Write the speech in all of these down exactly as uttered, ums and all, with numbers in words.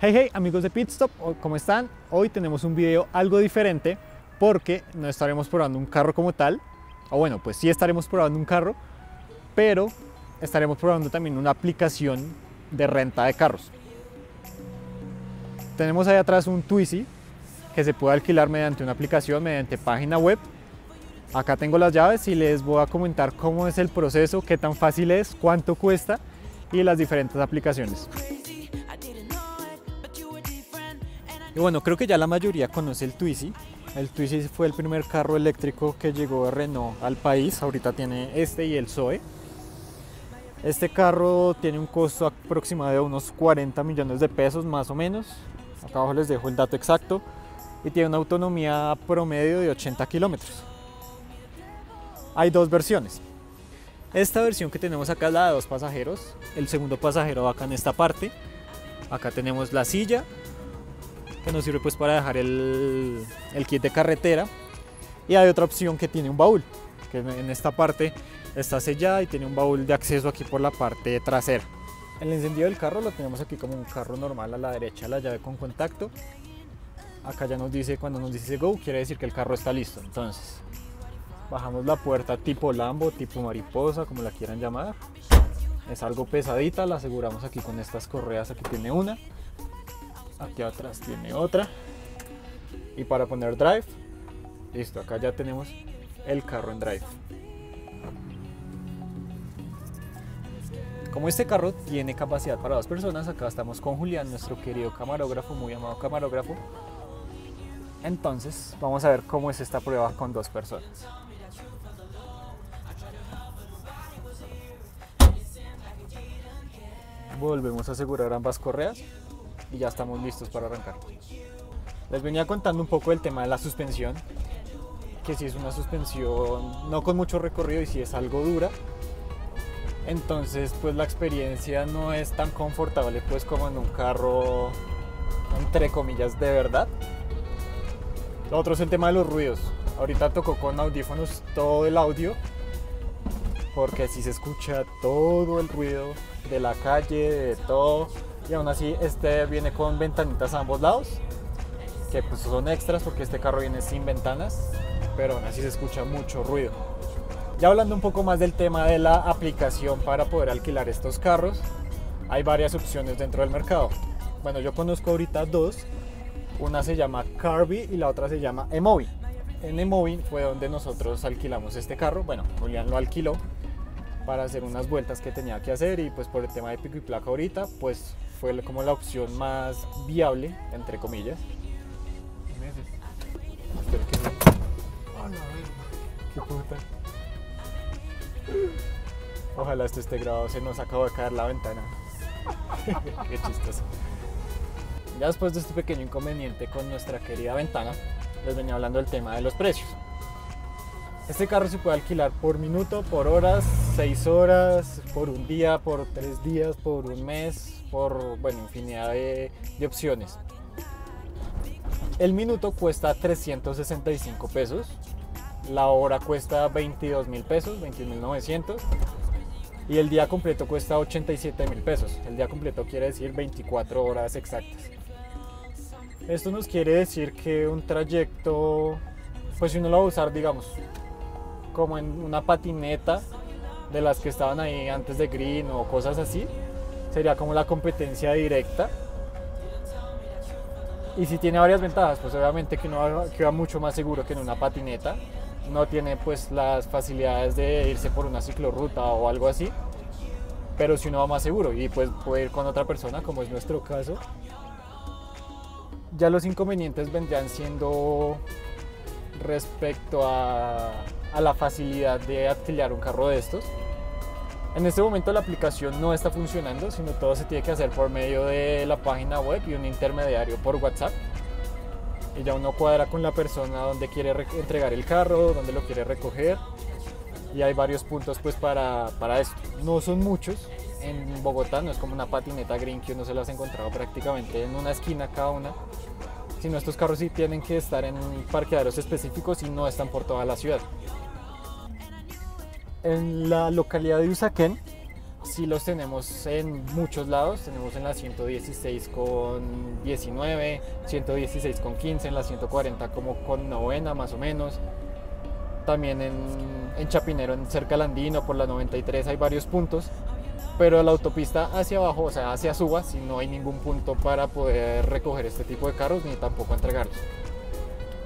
Hey hey amigos de Pitstop, ¿cómo están? Hoy tenemos un video algo diferente porque no estaremos probando un carro como tal, o bueno, pues sí estaremos probando un carro, pero estaremos probando también una aplicación de renta de carros. Tenemos ahí atrás un Twizy que se puede alquilar mediante una aplicación, mediante página web. Acá tengo las llaves y les voy a comentar cómo es el proceso, qué tan fácil es, cuánto cuesta y las diferentes aplicaciones. Y bueno, creo que ya la mayoría conoce el Twizy. El Twizy fue el primer carro eléctrico que llegó de Renault al país. Ahorita tiene este y el Zoe. Este carro tiene un costo aproximado de unos cuarenta millones de pesos, más o menos. Acá abajo les dejo el dato exacto. Y tiene una autonomía promedio de ochenta kilómetros. Hay dos versiones. Esta versión que tenemos acá es la de dos pasajeros. El segundo pasajero va acá en esta parte. Acá tenemos la silla, que nos sirve pues para dejar el, el kit de carretera, y hay otra opción que tiene un baúl, que en esta parte está sellada y tiene un baúl de acceso aquí por la parte trasera. El encendido del carro lo tenemos aquí como un carro normal, a la derecha la llave con contacto. Acá ya nos dice, cuando nos dice go, quiere decir que el carro está listo. Entonces bajamos la puerta tipo Lambo, tipo mariposa, como la quieran llamar. Es algo pesadita, la aseguramos aquí con estas correas. Aquí tiene una, aquí atrás tiene otra, y para poner drive, listo, acá ya tenemos el carro en drive. Como este carro tiene capacidad para dos personas, acá estamos con Julián, nuestro querido camarógrafo, muy amado camarógrafo. Entonces vamos a ver cómo es esta prueba con dos personas. Volvemos a asegurar ambas correas y ya estamos listos para arrancar. Les venía contando un poco el tema de la suspensión, que si es una suspensión no con mucho recorrido y si es algo dura, entonces pues la experiencia no es tan confortable pues como en un carro entre comillas de verdad. Lo otro es el tema de los ruidos. Ahorita tocó con audífonos todo el audio, porque así se escucha todo el ruido de la calle, de todo. Y aún así este viene con ventanitas a ambos lados, que pues son extras porque este carro viene sin ventanas, pero aún así se escucha mucho ruido. Ya hablando un poco más del tema de la aplicación para poder alquilar estos carros, hay varias opciones dentro del mercado. Bueno, yo conozco ahorita dos, una se llama Carby y la otra se llama Emobi. En Emobi fue donde nosotros alquilamos este carro, bueno, Julián lo alquiló para hacer unas vueltas que tenía que hacer, y pues por el tema de pico y placa ahorita pues fue como la opción más viable, entre comillas. Ojalá esto esté grabado, se nos acabó de caer la ventana. Qué chistoso. Ya después de este pequeño inconveniente con nuestra querida ventana, les venía hablando del tema de los precios. Este carro se puede alquilar por minuto, por horas, seis horas, por un día, por tres días, por un mes, por, bueno, infinidad de, de opciones. El minuto cuesta trescientos sesenta y cinco pesos, la hora cuesta veintidós mil pesos, veintidós mil novecientos, y el día completo cuesta ochenta y siete mil pesos. El día completo quiere decir veinticuatro horas exactas. Esto nos quiere decir que un trayecto, pues si uno lo va a usar, digamos, como en una patineta de las que estaban ahí antes de Green o cosas así, sería como la competencia directa. Y si tiene varias ventajas, pues obviamente que uno va mucho más seguro que en una patineta, no tiene pues las facilidades de irse por una ciclorruta o algo así, pero si uno va más seguro y pues puede ir con otra persona, como es nuestro caso. Ya los inconvenientes vendrían siendo respecto a, a la facilidad de alquilar un carro de estos. En este momento la aplicación no está funcionando, sino todo se tiene que hacer por medio de la página web y un intermediario por WhatsApp, y ya uno cuadra con la persona donde quiere entregar el carro, donde lo quiere recoger, y hay varios puntos pues para, para esto. No son muchos en Bogotá, no es como una patineta Green que uno se las ha encontrado prácticamente en una esquina cada una, sino estos carros sí tienen que estar en parqueaderos específicos y no están por toda la ciudad. En la localidad de Usaquén sí los tenemos en muchos lados, tenemos en la ciento dieciséis con diecinueve, ciento dieciséis con quince, en la ciento cuarenta como con novena más o menos. También en, en Chapinero, en cerca al Andino, por la noventa y tres hay varios puntos, pero la autopista hacia abajo, o sea hacia Suba, si no hay ningún punto para poder recoger este tipo de carros ni tampoco entregarlos.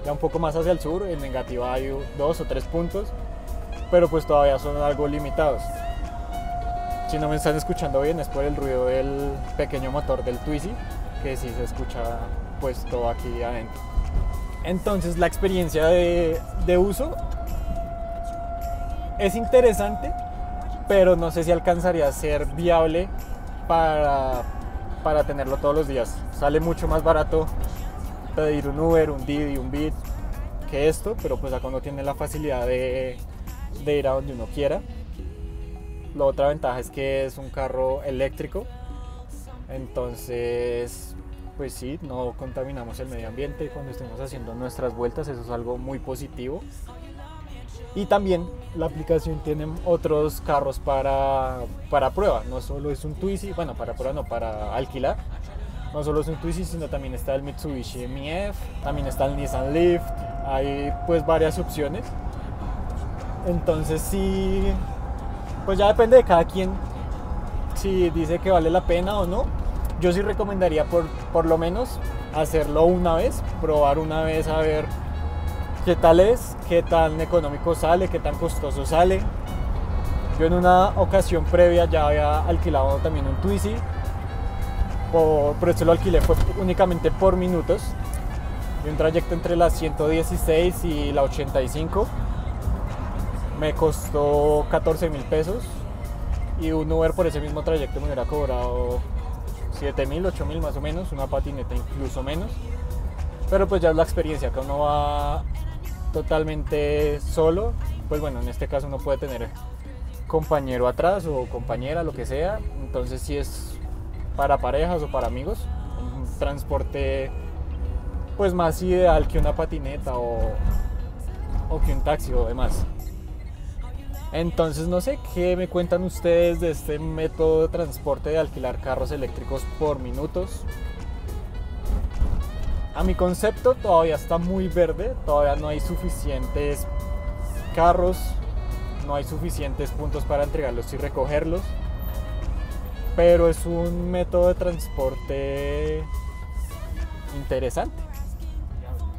Ya un poco más hacia el sur, en Negativa hay dos o tres puntos, pero pues todavía son algo limitados. Si no me están escuchando bien es por el ruido del pequeño motor del Twizy, que sí se escucha pues todo aquí adentro. Entonces la experiencia de, de uso es interesante, pero no sé si alcanzaría a ser viable para, para tenerlo todos los días. Sale mucho más barato pedir un Uber, un Didi, un Bit que esto, pero pues acá uno tiene la facilidad de, de ir a donde uno quiera. La otra ventaja es que es un carro eléctrico, entonces pues sí, no contaminamos el medio ambiente cuando estemos haciendo nuestras vueltas, eso es algo muy positivo. Y también la aplicación tiene otros carros para, para prueba, no solo es un Twizy, bueno para prueba no, para alquilar. No solo es un Twizy, sino también está el Mitsubishi M F, también está el Nissan Leaf, hay pues varias opciones. Entonces sí, pues ya depende de cada quien si dice que vale la pena o no. Yo sí recomendaría por, por lo menos hacerlo una vez, probar una vez a ver qué tal es, qué tan económico sale, qué tan costoso sale. Yo en una ocasión previa ya había alquilado también un Twizy, por, pero esto lo alquilé fue únicamente por minutos, de un trayecto entre la ciento dieciséis y la ochenta y cinco, me costó catorce mil pesos y un Uber por ese mismo trayecto me hubiera cobrado siete mil, ocho mil más o menos, una patineta incluso menos, pero pues ya es la experiencia, que uno va totalmente solo, pues bueno, en este caso uno puede tener compañero atrás o compañera, lo que sea, entonces si es para parejas o para amigos, un transporte pues más ideal que una patineta o, o que un taxi o demás. Entonces no sé qué me cuentan ustedes de este método de transporte de alquilar carros eléctricos por minutos. A mi concepto todavía está muy verde, todavía no hay suficientes carros, no hay suficientes puntos para entregarlos y recogerlos, pero es un método de transporte interesante.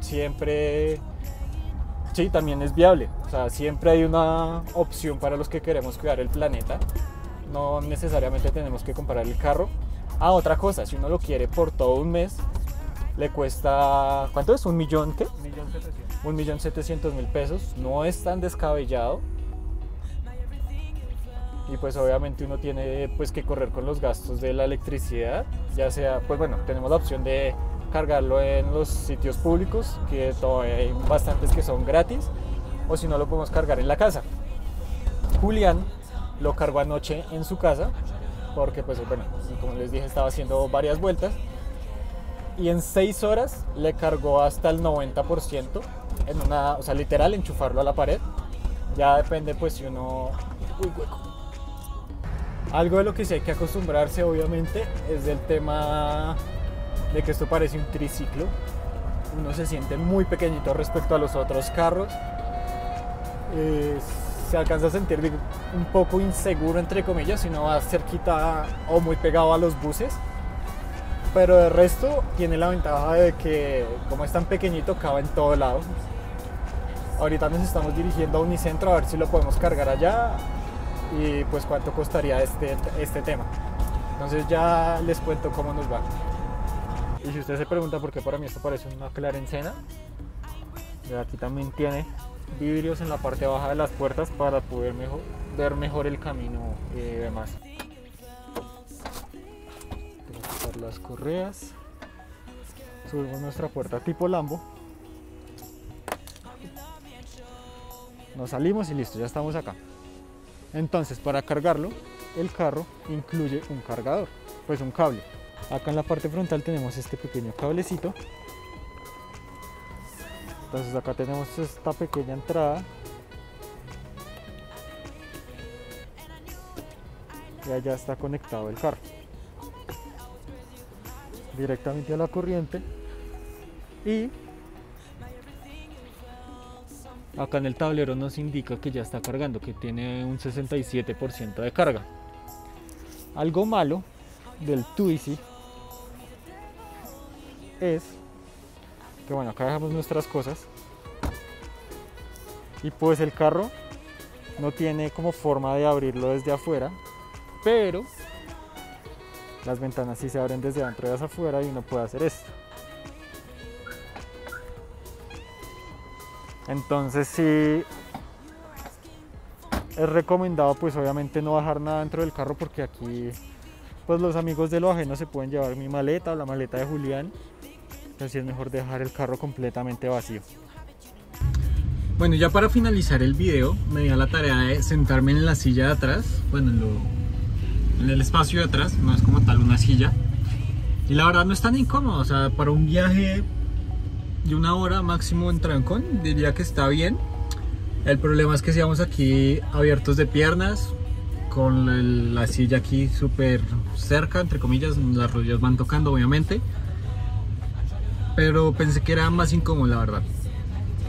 Siempre, sí, también es viable. O sea, siempre hay una opción para los que queremos cuidar el planeta. No necesariamente tenemos que comprar el carro. Ah, otra cosa, si uno lo quiere por todo un mes, le cuesta, ¿cuánto es? ¿Un millón qué? Un millón setecientos mil pesos. No es tan descabellado. Y pues obviamente uno tiene pues que correr con los gastos de la electricidad, ya sea, pues bueno, tenemos la opción de cargarlo en los sitios públicos, que todavía hay bastantes que son gratis, o si no lo podemos cargar en la casa. Julián lo cargó anoche en su casa, porque pues bueno, como les dije, estaba haciendo varias vueltas, y en seis horas le cargó hasta el noventa por ciento, en una, o sea, literal, enchufarlo a la pared, ya depende pues si uno... Uy, hueco. Algo de lo que sí hay que acostumbrarse, obviamente, es del tema de que esto parece un triciclo. Uno se siente muy pequeñito respecto a los otros carros. Eh, se alcanza a sentir un poco inseguro, entre comillas, si uno va cerquita o muy pegado a los buses. Pero de resto, tiene la ventaja de que, como es tan pequeñito, cabe en todo lado. Ahorita nos estamos dirigiendo a Unicentro a ver si lo podemos cargar allá. Y pues cuánto costaría este, este tema. Entonces ya les cuento cómo nos va. Y si usted se pregunta por qué para mí esto parece una clarencena, aquí también tiene vidrios en la parte baja de las puertas para poder mejor, ver mejor el camino y demás. Tengo que usar las correas. Subimos nuestra puerta tipo Lambo, nos salimos y listo, ya estamos acá. Entonces, para cargarlo, el carro incluye un cargador, pues un cable. Acá en la parte frontal tenemos este pequeño cablecito. Entonces acá tenemos esta pequeña entrada. y allá está conectado el carro directamente a la corriente. Y acá en el tablero nos indica que ya está cargando, que tiene un sesenta y siete por ciento de carga. Algo malo del Twizy es que, bueno, acá dejamos nuestras cosas y pues el carro no tiene como forma de abrirlo desde afuera, pero las ventanas sí se abren desde adentro y hacia afuera, y uno puede hacer esto. Entonces sí es recomendado pues obviamente no bajar nada dentro del carro, porque aquí pues los amigos de lo ajeno se pueden llevar mi maleta o la maleta de Julián. Entonces sí es mejor dejar el carro completamente vacío. Bueno, ya para finalizar el video me di a la tarea de sentarme en la silla de atrás, bueno, en, lo, en el espacio de atrás, no es como tal una silla, y la verdad no es tan incómodo. O sea, para un viaje de una hora máximo en trancón diría que está bien. El problema es que si vamos aquí abiertos de piernas con la, la silla aquí súper cerca, entre comillas, las rodillas van tocando obviamente, pero pensé que era más incómodo la verdad.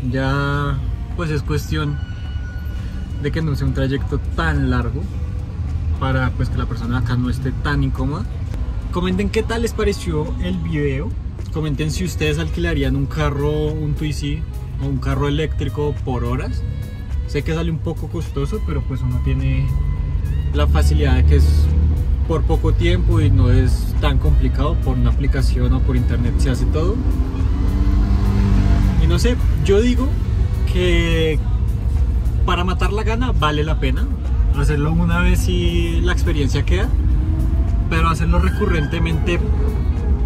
Ya pues es cuestión de que no sea un trayecto tan largo para pues que la persona acá no esté tan incómoda. Comenten qué tal les pareció el video. Comenten si ustedes alquilarían un carro, un Twizy o un carro eléctrico por horas. Sé que sale un poco costoso, pero pues uno tiene la facilidad de que es por poco tiempo y no es tan complicado. Por una aplicación o por internet se hace todo. Y no sé, yo digo que para matar la gana vale la pena hacerlo una vez y la experiencia queda, pero hacerlo recurrentemente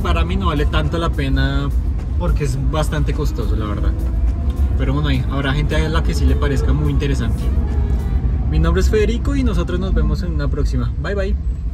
para mí no vale tanto la pena, porque es bastante costoso la verdad. Pero bueno, ahí habrá gente a la que sí le parezca muy interesante. Mi nombre es Federico y nosotros nos vemos en una próxima. Bye bye.